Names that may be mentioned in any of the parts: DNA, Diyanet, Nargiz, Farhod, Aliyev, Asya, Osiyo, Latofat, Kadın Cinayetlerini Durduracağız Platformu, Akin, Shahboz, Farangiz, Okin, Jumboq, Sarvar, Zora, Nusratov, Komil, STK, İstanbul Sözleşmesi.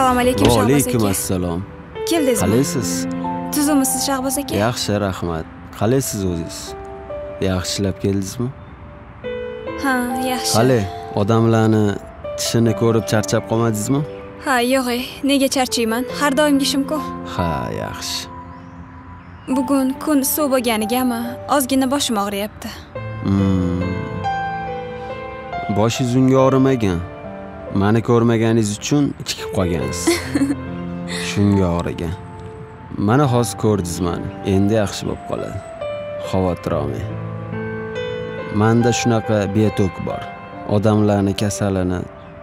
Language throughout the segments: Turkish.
Assalomu alaykum Shahboz aka. Alaykum assalom. Keldingizmi? Qalaysiz? Tuzimisiz Shahboz aka? Yaxshi, rahmat. Qalaysiz o'zingiz? Yaxshilab keldingizmi? Ha, yaxshi. Qale, odamlarni tishini ko'rib charchab qolmadingizmi? Ha, yo'q, nega charchayman? Har doimgi ishim-ku. Ha, yaxshi. Bugun kun issiq bo'lganigami? Ozgina boshim og'riyapti. Boshingiz unga og'rimagan. Meni ko'rmaganingiz uchun chiqib qolgansiz. Shunga o'ragan. Meni hozir ko'rdingiz meni. Endi yaxshi bo'lib qoladi. Xavotir olmang. Menda shunaqa betok bor. Odamlarning kasalini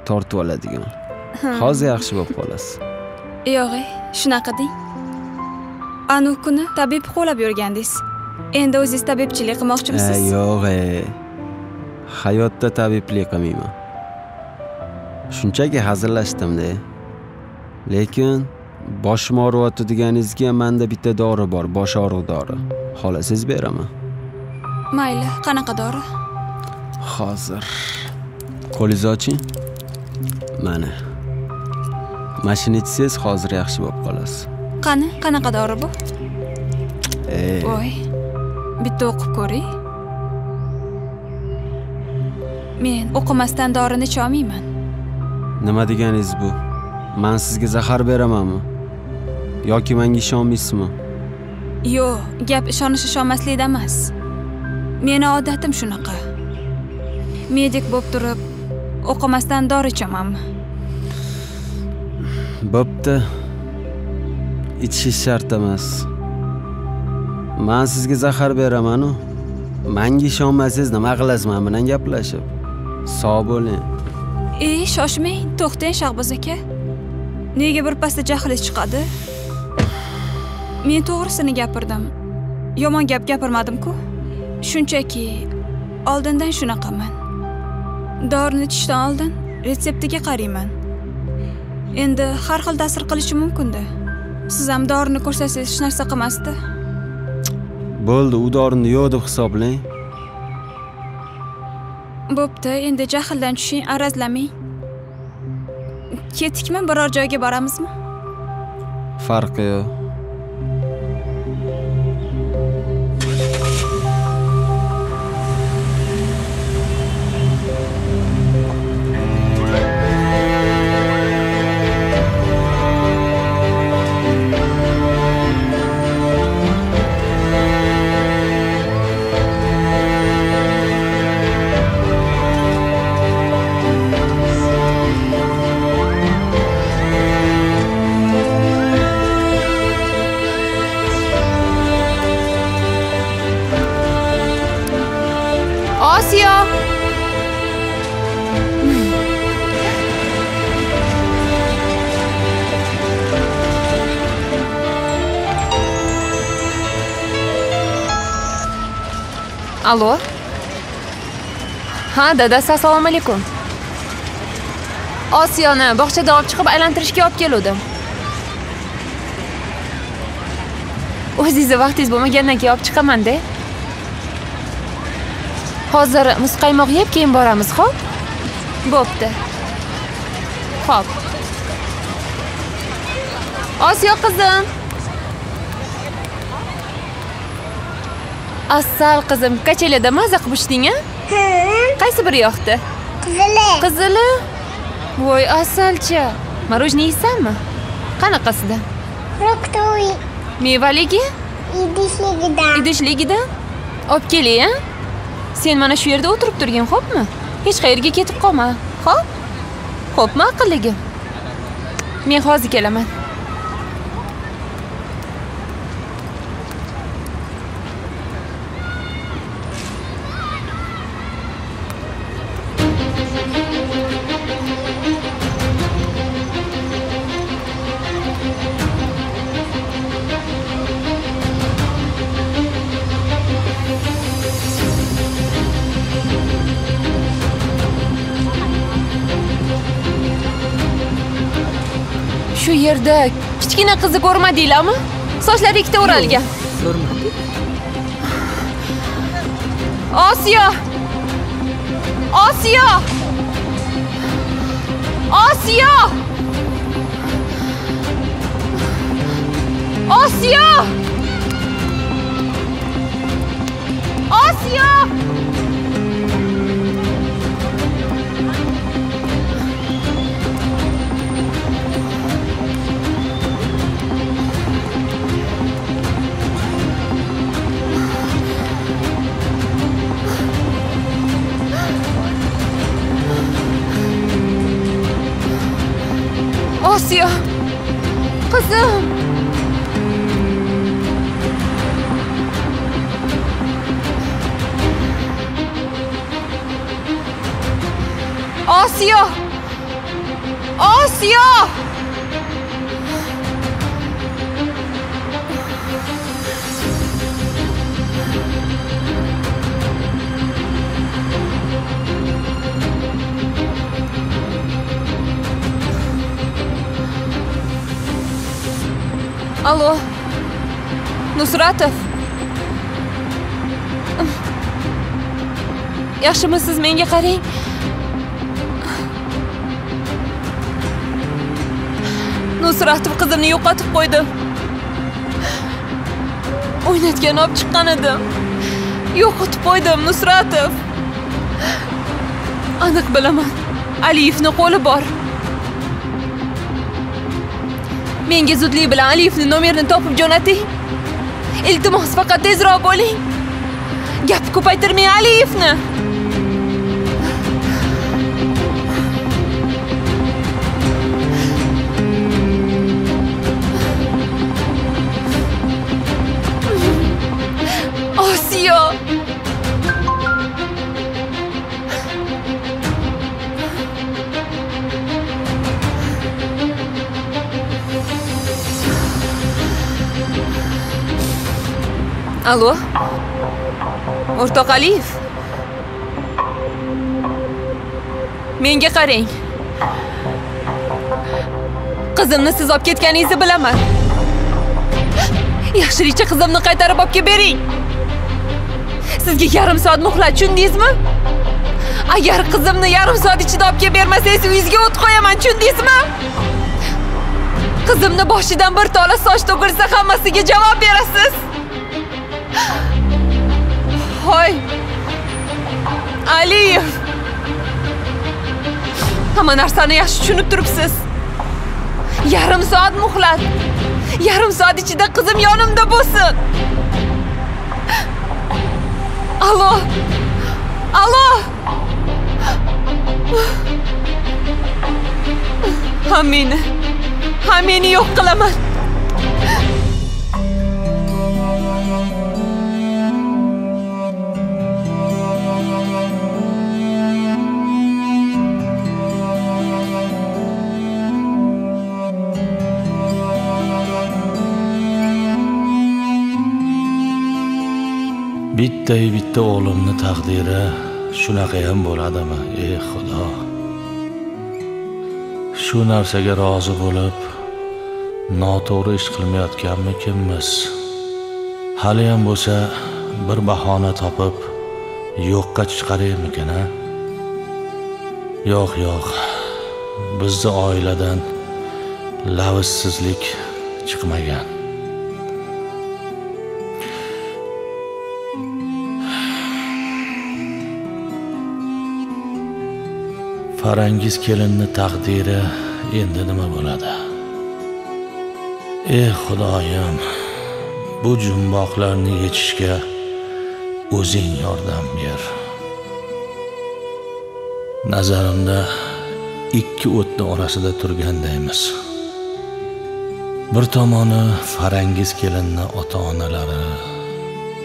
tortib oladigan. Hozir yaxshi bo'lib qolasiz. Yo'q, shunaqa deng. Anu kuni tabib qo'lab yurgandingiz. Endi o'zingiz tabibchilik qilmoqchimisiz? Yo'q. Hayotda tabiblik qilmayman. Shunchaki hazillashdim-da. Lekin boshim og'riyapti deganingizga menda bitta dori bor, bosh og'riq dori. Xolasiz beraman. Mayli, qanaqa dori? Hozir. Qo'lingizni oching. Mana. Mashina ichsangiz hozir yaxshi bo'lib qolasiz. Qani, qanaqa dori bu? Voy. Bitta o'qib ko'ring. Men o'qimasdan dorini icha olmayman. Nima deganingiz bu? Men sizga zahar beramanmi? Yoki menga ishonmaysizmi? Yo'q, gap ishonish-ishonmaslikda emas. Meni odatim shunaqa. Medik bo'lib turib, o'qimasdan dori ichamanmi? Bo'pti. Ichish shart emas. Men sizga zahar beraman-ku. Menga ishonmasangiz nima qilasiz men bilan gaplashib? Sog' bo'ling. Shoshmang, to'xtang Shahboz aka. Nega birpasda jahlingiz chiqadi? Men to'g'risini gapirdim. Yomon gap gapirmadim-ku. Shunchaki oldindan shunaqaman. Dorini ichishdan oldin retseptiga qarayman. Endi har xil ta'sir qilishi mumkin-da. Siz ham dorini ko'rsangiz hech narsa qilmasdi. Bo'ldi, u dorini yo'q deb hisoblang. Bo'pti, endi jahldan tushing, arazlamang. Ketikmi, biror joyga boramizmi? Farqi yo'q. Алло. Ha, dadasi, assalomu alaykum. Osiyoni bog'chadan olib chiqib aylantirishga olib keldim. O'zingizga vaqtingiz bo'lmagandan keyin olib chiqaman-da. Hozir muzqaymoq yeb keyin boramiz, xo'p? Bo'pti. Xo'p. Osiyo qizim. Asal qizim, kachelada maza qilib ishding-a? Qaysi biri yoqdi? Qizili. Qizili? Voy, asalcha. Marojniy yeysanmi? Qanaqasidan? Fruktoviy. Mevaligi? Idishligidan. Idishligidan? Olib keling-a? Sen mana shu yerda o'tirib turgin, xo'pmi? Hech qayerga ketib qolma, xo'p? Xo'pmi, aqilligim? Men hozir kelaman. Yerda kichkina qizni ko'rmadinglarmi? Sochlari ikkita o'ralgan. Ko'rmadik. Osiyo! Osiyo! Osiyo! Asya! Asya! Asya! Kızım! Asya! Asya! Alo, Nusratov. Yaxshimisiz, menga qarang. Nusratov qizimni yo'qotib qo'ydim. O'ynatgan olib chiqqan edim. Yo'qotib qo'ydim, Nusratov. Aniq bilaman. Aliyevning qo'li bor. Menga zudlik bilan Aliyevning nomerini topib jo'nating. Iltimos, faqat tezroq bo'ling. Gap ko'paytirmang Aliyevni. Alo, o'rtoq Aliyev. Menga qarang. Qizimni siz olib ketganingizni bilaman. Yaxshilicha qizimni qaytarib olib kelib bering. Sizga yarim soat muhlat, tushundingizmi? Agar qizimni yarim soat ichida olib kelib bermasangiz, uyingizga o't qo'yaman, tushundingizmi? Qizimni boshidan bir tola soch to'kilsa, hammasiga javob berasiz. Hoy! Aliyev! Hamma narsani yaxshi tushunib turibsiz. Yarim soat muhlat. Yarim soat ichida qizim yonimda bo'lsin. Alo! Alo! Hammani yo'q qilaman. Bitta o'g'limni taqdiri shunaqa ham bo'ladimi? Ey Xudo. Shu narsaga rozi bo'lib, noto'g'ri ish qilmayotganmiz? Hali ham bo'lsa, bir bahona topib yo'qqa chiqaraymikan, ha? Yo'q, yo'q. Bizda oiladan lavizsizlik chiqmagan. Farangiz kelinni taqdiri endi nima bo'ladi? Ey Xudoyim, bu jumboqlarni yechishga o'zing yordam ber. Nazarimda ikki o'tni orasida turgandaymiz. Bir tomoni Farangiz kelinni ota-onalari,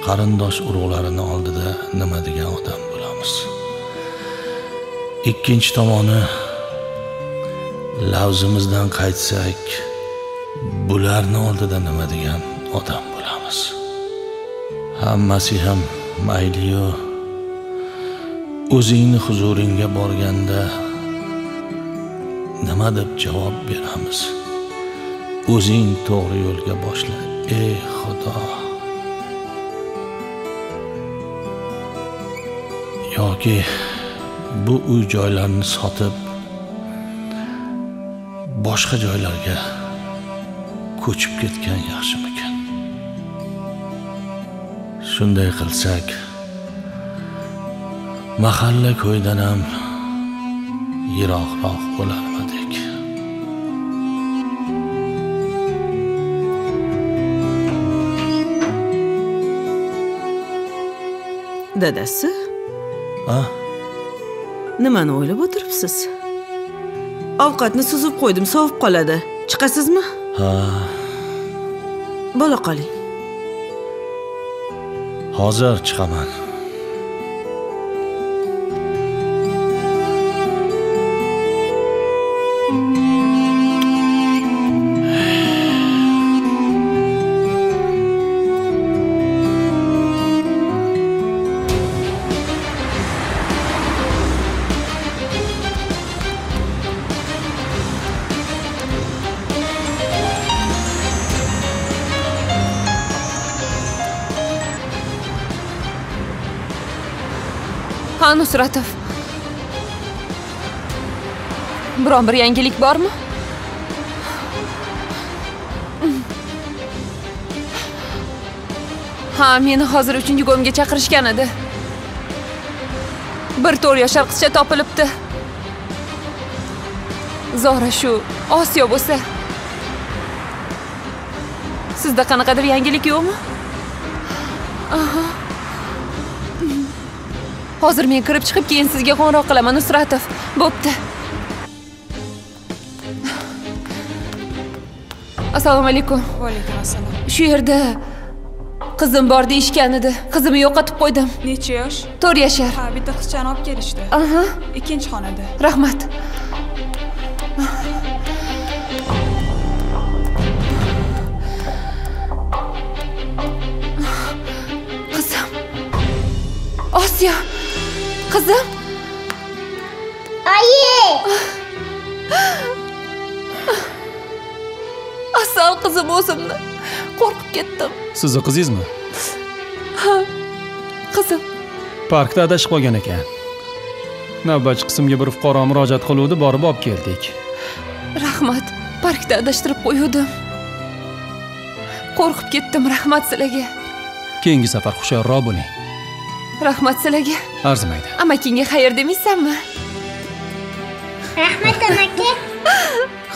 qarindosh urug'larini oldida nima degan odam bo'lamiz. İkinci tomoni lavzimizdan qaytsak, bularni oldida nima degan odam bo'lamiz. Hammasi ham mayli-yu, o'zingni huzuringa borganda nima deb javob beramiz? O'zing to'g'ri yo'lga boshla, ey Xudo. Yoki bu uy joylarni sotib boshqa joylarga ko'chib ketgan yaxshimikan? shunday qilsak, mahalla ko'ydan ham yiroqroq bo'lardik. Dadasi? Ha? Nimani o'ylab o'tiribsiz? Ovqatni suzib qo'ydim, sovib qoladi. Chiqasizmi? Ha. Bo'la qoling. Hozir chiqaman. Nusratov. Biron bir yangilik bormi? Ha, meni hozir 3-go'mga chaqirishgan edi. Bir 4 yoshar qizcha topilibdi. Zora shu Osiyo bo'lsa. Sizda qanaqadir yangilik yo'qmi? Aha. Hozir men kirib chiqib, keyin sizga qo'ng'iroq qilaman, Nusratov. Bo'pti. Assalomu alaykum. Va alaykum assalom. Shu yerda qizim bor deyishgan edi. Qizimni yo'qotib qo'ydim. Necha yosh? 4 yoshar. Ha, bitta qizchani olib kelishdi. Aha. 2-chi xonada. Rahmat. Qizim. Osiyo. Kızım. Ayı. Asal kızım o'zimni. Korkup ketdim. Sizni qizingiz mi? Ha. Kızım. Parkda adashib qolgan ekan. Navbatchi qismga bir fuqaro murojaat qiluvdi, borib olib keldik. Rahmat. Parkda adashtirib qo'ydim. Korkup ketdim, rahmat sizlarga. Keyingi safar xushyorroq bo'ling. Rahmat sizlarga. Arzimaydi. Amakinga xayr demaysanmi? Rahmat amaki.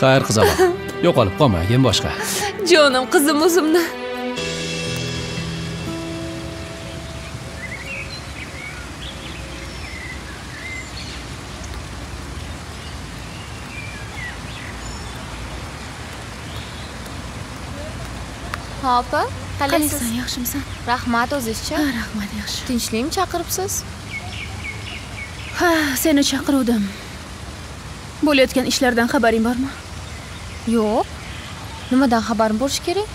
Xayr qizim. Yo'qolib qolmagin boshqa. Jonim qizim o'zimni. Opa, qalaysan, yaxshimisan? Rahmat o'zizcha. Ha, rahmat, yaxshi. Tinchlikmi chaqiribsiz? Ha, seni chaqirdim. Bo'layotgan ishlardan xabaring bormi? Yo'q. Nimadan xabarim bo'lish kerak?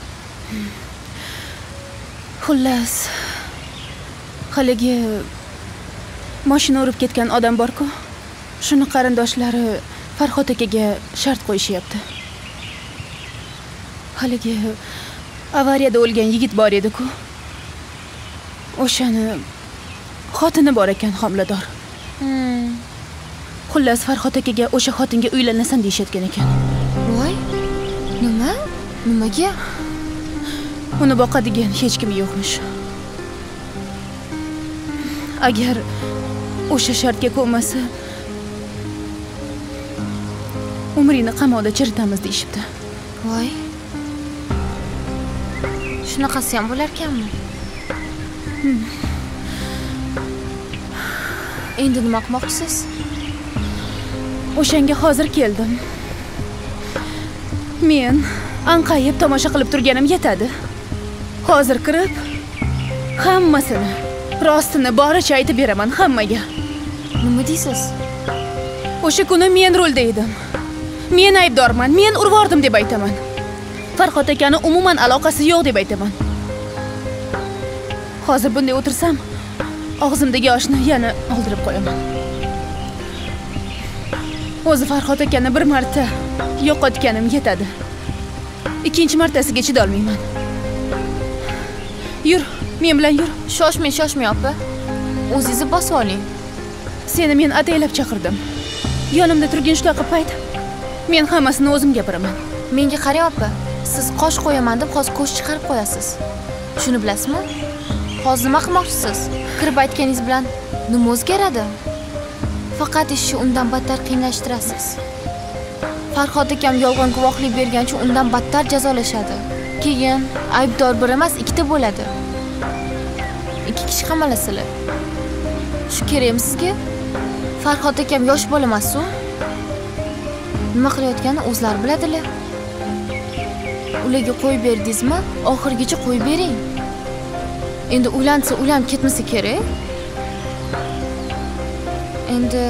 Xullas. Haligi mashina urib ketgan odam bor-ku. Shuni qarindoshlari Farhod akaga shart qo'yishyapti. Haligi avariyada o'lgan yigit bor edi-ku. O'shani xotini bor ekan, homilador. Xullas Farhod akaga o'sha xotinga uylanasan deyshayotgan ekan. Voy! Nima? Nimaga? Uni boqadigan hech kim yo'qmish. Agar o'sha shartga ko'nmasa, umrini qamoqda chiritamiz deyshibdi. Voy! Shunaqasi ham bo'larkanmi? Endi nima qilmoqchisiz? O'shanga hozir keldim. Men anqayib tomosha qilib turganim yetadi. Hozir kirib hammasini, rostini boricha aytib beraman hammaga. Nima deysiz? O'sha kuni men rolda edim. Men aybdorman, men urvordim deb aytaman. Farhod akani umuman aloqasi yo'q deb aytaman. Hozir bunday o'tirsam, og'zimdagi oshni yana oldirib qo'yaman. O'zi Farhod akani bir marta yo'qotganim yetadi. 2-chi martasiga chida olmayman. Yur, men bilan yur. Shoshmay, opa. O'zingizni bosib oling. Seni men ataylab chaqirdim. Yonimda turgan shunaqa payt, men hammasini o'zim gapiraman. Menga qarang, opa. Siz qosh qo'yaman deb hozir qo'sh chiqarib qo'yasiz. Shuni bilasizmi? Hozir nima qilmoqchisiz? Kirib aytganingiz bilan nima o'zgaradi? Faqat ishni undan battar qiynalashtirasiz. Farhod akam yolg'on guvohlik bergancha undan battar jazolashadi. Keyin aybdor bir emas, ikkita bo'ladi. Ikki kishi qamalasizlar. Shu kerakmi sizga? Farhod akam yosh bola emas-ku. Nima qilayotganini o'zlari biladilar. Ularga qo'yib berdingizmi? Oxirgacha qo'yib bering. Endi uylansa, uylanib ketmasa kerak. Endi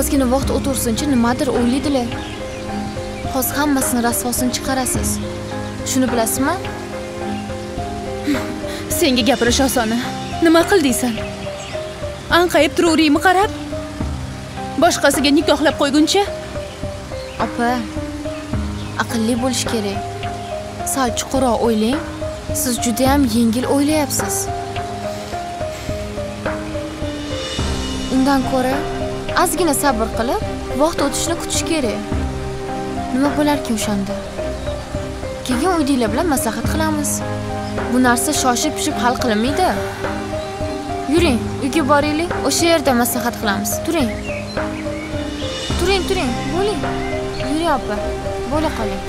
ozgina vaqt o'tirsinchi, nimadir o'ylaydilar. Hozir hammasini rasvosini chiqarasiz. Shuni bilasizmi? Senga gapirish osona. Nima qildingsan? Anqayib turaveraymi qarab? Boshqasiga nikohlab qo'yguncha? Opa, aqlli bo'lish kerak. Sal chuqurroq o'ylang. Siz juda ham yengil o'ylayapsiz. Undan ko'ra azgina sabr qilib, vaqt o'tishini kutish kerak. Nima bo'larki o'shanda? Keyin uydagilar bilan maslahat qilamiz. Bu narsa shoshib-pishib hal qilinmaydi. Yuring, uyga boraylik, o'sha yerda maslahat qilamiz. Turing. Turing, bo'ling. Yuring opa, bo'la qoling.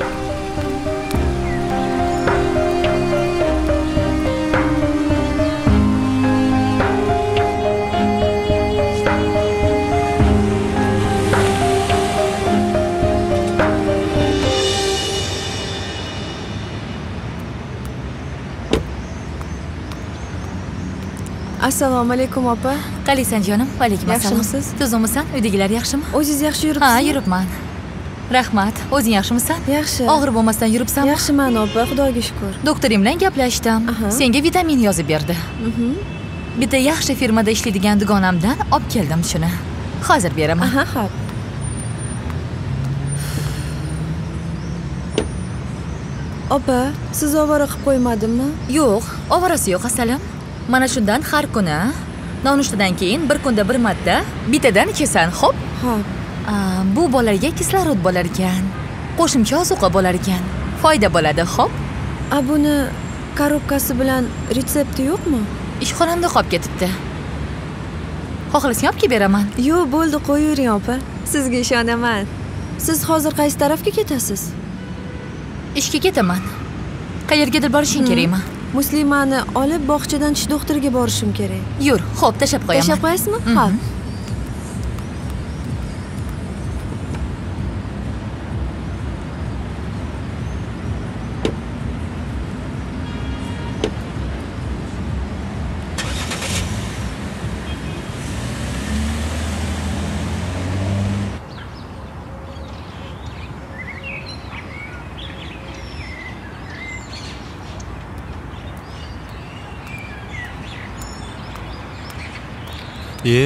Assalomu alaykum opa. Qalaysan jonim? Va alaykum assalom. Yaxshimisiz? Tuzimmisan? Uydagilar yaxshimi? O'zingiz yaxshi yuribsiz? Ha, yuribman. Rahmat. O'zing yaxshimisan? Yaxshi. Og'ir bo'lmasdan yuribsanmi? Yaxshiman opa, Xudoga shukr. Doktorim bilan gaplashdim. Senga vitamin yozib berdi. Bitta yaxshi firmada ishlaydigan dugonamdan olib keldim shuni. Hozir beraman. Aha, xo'p. Opa, siz ovora qilib qo'ymadimmi? Yo'q, ovorasi yo'q, assalom. Mana shundan har kuni nonushtadan keyin bir kunda bir marta bitadan ichasan, xo'p? Xo'p. Bu bolalarga kislorod bo'lar ekan. Qo'shimcha ozuqa bo'lar ekan. Foyda bo'ladi, xo'p? A buni korobkasi bilan retsepti yo'qmi? Ishxonamda qolib ketibdi. Xohlasang olib kelib beraman. Yo'q, bo'ldi, qo'yavering opa. Sizga ishonaman. Siz hozir qaysi tarafga ketasiz? Ishga ketaman. Qayergadir borishing kerakmi? Muslimani olib bog'chadan tish doktoriga borishim kerak. Yur, xo'p, tashab qo'yaman. Tashab qo'yasizmi? Xo'p.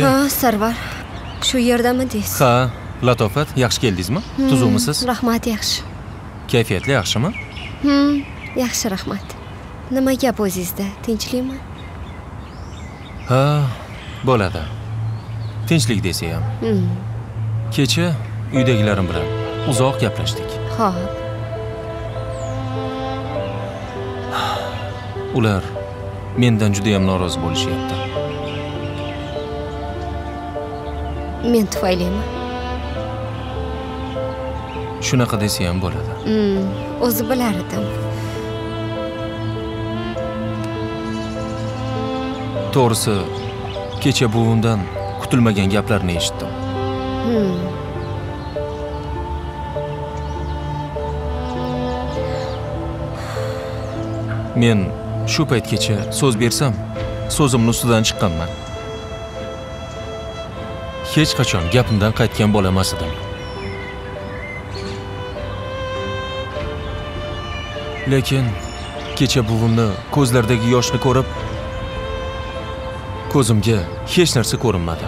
Ha, Sarvar. Shu yerdami deysiz? Ha, Latofat, yaxshi keldingizmi? Tuzumisiz? Rahmat, yaxshi. Kayfiyatli yaxshimi? Yaxshi, rahmat. Nima gap o'zingizda? Tinchlikmi? Ha, bo'ladi. Tinchlik desa ham. Kecha uydagilarim bilan uzoq gaplashdik. Xo'p. Ular mendan juda ham norozi bo'lishyapti. Men tufaylimi? Shunaqa desa ham bo'ladi. O'zi bilar edim. To'g'risi, kecha buvimdan kutilmagan gaplarni eshitdim. Men shu paytgacha so'z bersam, so'zimni ustidan chiqqanman. Hech qachon gapimdan qaytgan bo'la emas edim. Lekin kecha buvimni ko'zlaridagi yoshni ko'rib, ko'zimga hech narsa ko'rinmadi.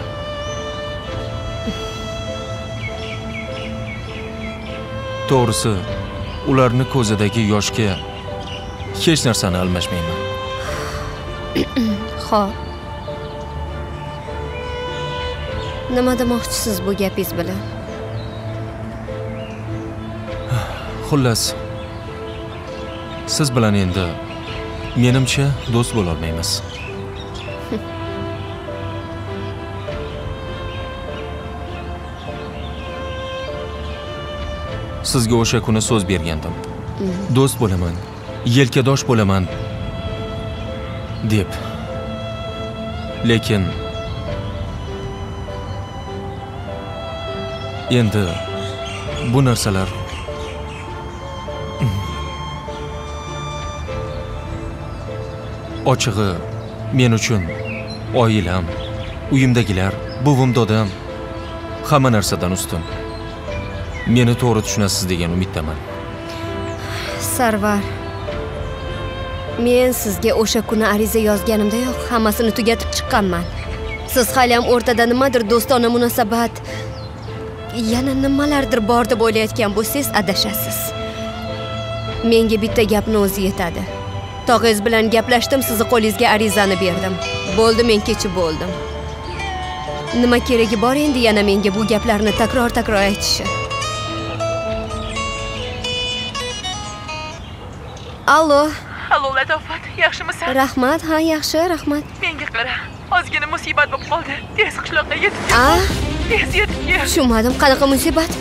To'g'risi, ularni ko'zidagi yoshga hech narsani almashmayman. Xo'p. Nima demoqchisiz bu gapingiz bilan? Xullas, siz bilan endi menimcha do'st bo'la olmaymiz. Sizga o'sha kuni so'z bergandim. Do'st bo'laman, yelkadosh bo'laman deb. Lekin endi bu narsalar ochig'i men uchun oilam, uyimdagilar, buvim, dodam hamma narsadan ustun. Meni to'g'ri tushunasiz degan umiddaman. Sarvar, men sizga o'sha kuni ariza yozganimda yo'q, hammasini tugatib chiqqanman. Siz hali ham o'rtada nimadir do'stona munosabat, yana nimalardir bor deb o'ylayotgan bo'lsangiz, adashasiz. Menga bitta gapni o'zi yetadi. Tog'iz bilan gaplashdim, sizni qo'lingizga arizani berdim. Bo'ldi, men kechib bo'ldim. Nima keragi bor endi yana menga bu gaplarni takror-takror aytishi? Alo. Alo Latofat, yaxshimisan? Rahmat, ha, yaxshi, rahmat. Menga qara. Ozgina musibat bo'lib qoldi. Tez qishloqqa yetib kel. A? Tez yetib kel. Tushunmadim, qanaqa musibat?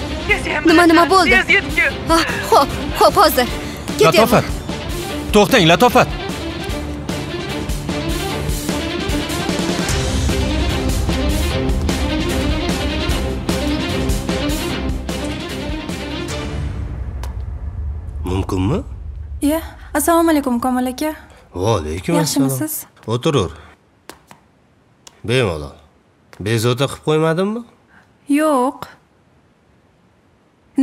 Nima bo'ldi? Tez yetib kel. Ha, xo'p, xo'p, hozir. Keting. Latofat. To'xtang, Latofat. Mumkinmi? Ya, assalomu alaykum Komil aka. Va alaykum assalom. Yaxshimisiz? O'tirur. Bemalol. Bezovta qilib qo'ymadimmi? Yo'q.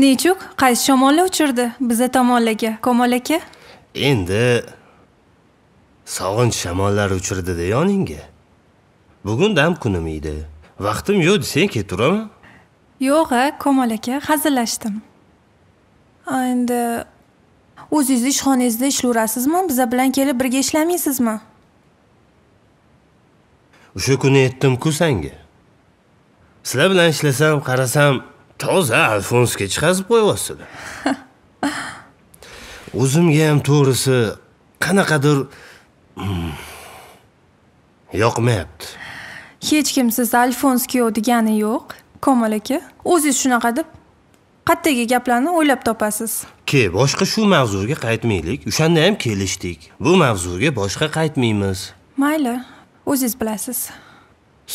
Nechuk, qaysi shamolla uchirdi biza tomonlarga, Komil aka? Endi sog'inch shamollari uchirdi-da yoningga. Bugun dam kunim edi. Vaqtim yo'q, sen keturaman. Yo'q, Komil aka, hazillashdim. Endi o'zingiz ishxonangizda ishlayasizmi? Biza bilan kelib birga ishlamaysizmi? O'sha kuni aytdim-ku senga. Sizlar bilan ishlasam, qarasam, toza Alfonsga chiqazib qo'yasizlar. O'zimga ham to'g'risi qanaqadir yoqmayapti. Hech kim siz Alfonsga yo'q degani yo'q, Komil aka. O'zingiz shunaqa deb qattagi gaplarni o'ylab topasiz. Ke, boshqa shu mavzuga qaytmaylik. O'shanda ham kelishdik. Bu mavzuga boshqa qaytmaymiz. Mayli, o'zingiz bilasiz.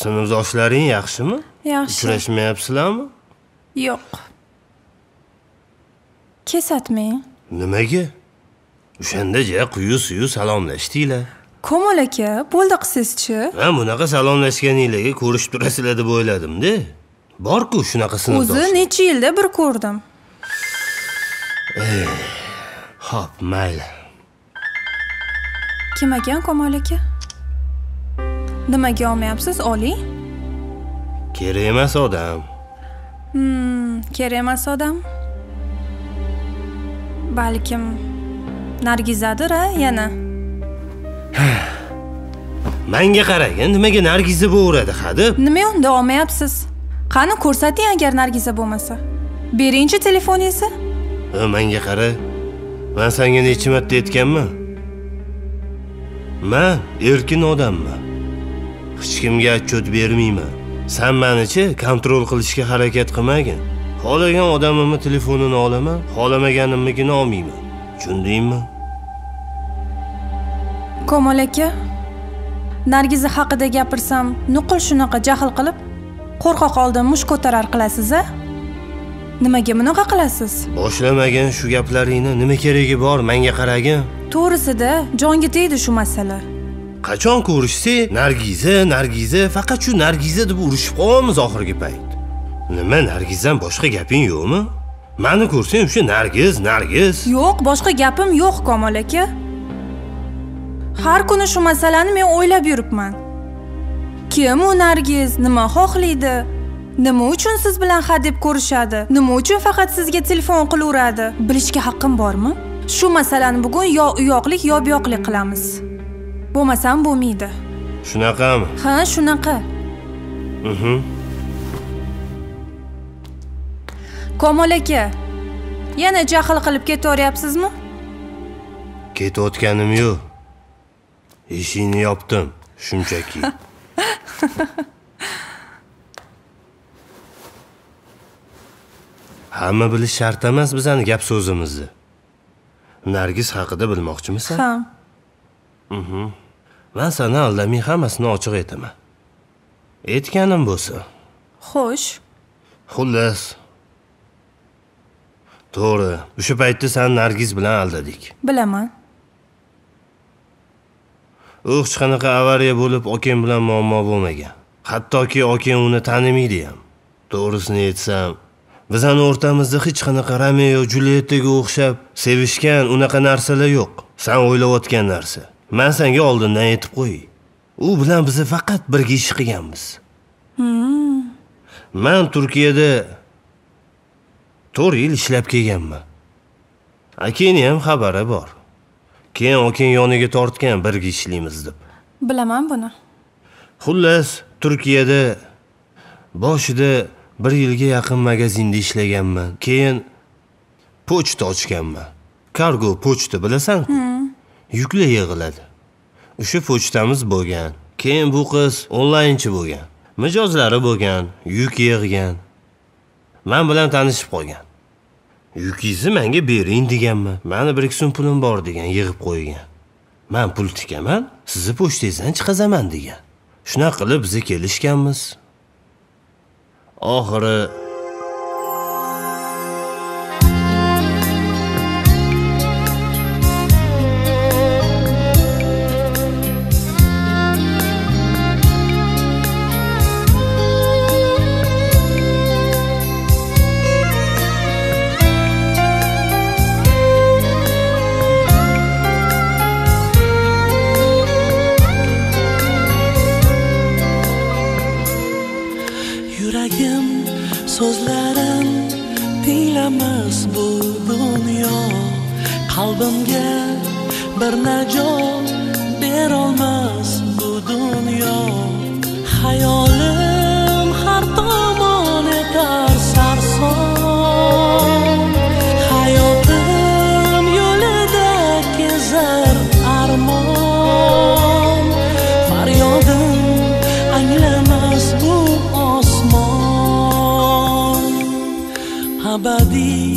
Sinfdoshlaring yaxshimi? Yaxshi. Uchrashmayapsizlarmi? Yo'q. Kesatmang. Nimaga? O'shanda ja quyi-suyi salomlashdinglar. Komil aka, bo'ldi qilsiz-chi? Ha, bunaqa salomlashganinglarga ko'rishib turasizlar deb o'yladim-da. Bor-ku shunaqa sinfdosh. O'zi necha yilda bir ko'rdim. Hop, mayli. Kim ekan Komil aka? Nimaga olmayapsiz, oling? Kerak emas odam. Kerak emas odam. Balkim Nargizadir a yana. Menga qarang, nimaga Nargizni bo'radi, hadib? Nima unda olmayapsiz? Qani ko'rsating agar Nargiza bo'lmasa. Berinchi telefoningizni. Menga qara. Men senga necha marta aytganman? Men erkin odamman. Hech kimga atchot bermayman. Sen meni-chi kontrol qilishga harakat qilmagin. Xohlagan odamimni telefonini olaman, xohlamaganimnikini olmayman. Tushundingmi? Komil aka, Nargiz haqida gapirsam, nuqul shunaqa jahl qilib, qo'rqoq oldim, mush ko'tarar qilasiz-a? Nimaga bunaqa qilasiz? Boshlamagan shu gaplaringni, nima keragi bor, menga qaragin. To'g'risida, jonga tegdi shu masala. Qachon ko'rishsak, Nargiza, faqat shu Nargiza deb urishib qolamiz oxirgi payt. Nima, Nargizdan boshqa gaping yo'qmi? Meni ko'rsang, o'sha Nargiz. Yo'q, boshqa gapim yo'q, Komil aka. Har kuni shu masalani men o'ylab yuribman. Kim u Nargiz, nima xohlaydi? Nima uchun siz bilan ha deb ko'rishadi? Nima uchun faqat sizga telefon qilaveradi? Bilishga haqqim bormi? Shu masalani bugun yo uyoqlik yo buyoqlik qilamiz. Bo'lmasam bo'lmaydi. Shunaqami? Ha, shunaqa. Komil aka, yana jahl qilib ketaveryapsizmi? Ketayotganim yo'q. Eshikni yopdim. Shunchaki. Hamma bilish shart emas bizning gap so'zimizni. Nargiz haqida bilmoqchimisan? Ha. Mhm. Men sana aldaming hammasini ochiq aytaman. Aytganim bo'lsa. Xo'sh. Xullas. To'g'ri. O'sha paytda sen Nargiz bilan aldadik. Bilaman. U hech qanaqa avariya bo'lib Okin bilan muammo bo'lmagan. Hattoki Okin uni tanimaydi ham. To'g'risini aytsam, bizning o'rtamizda hech qanaqa Romeo Juliyettaga o'xshab sevishgan unaqa narsalar yo'q. Sen o'ylayotgan narsa. Men senga oldindan aytib qo'y. U bilan biz faqat birga ish qilganmiz. Men Turkiyada 4 yil ishlab kelganman. Akin ham xabari bor. Keyin Okin yoniga tortgan birga ishlaymiz deb. Bilaman buni. Xullas, Turkiyada boshida 1 yilga yaqin magazinda ishlaganman. Keyin pochta ochganman. Kargo pochta bilasan-ku. Yuklar yig'iladi. O'sha pochtamiz bo'lgan. Keyin bu qiz onlaynchi bo'lgan. Mijozlari bo'lgan, yuk yig'gan. Men bilan tanishib qolgan. Yukingizni menga bering deganman. Meni bir ikki so'm pulim bor degan, yig'ib qo'ygan. Men pul tikaman, sizni pochtangizdan chiqazaman degan. Shuna qilib biz kelishganmiz. Oxiri abadi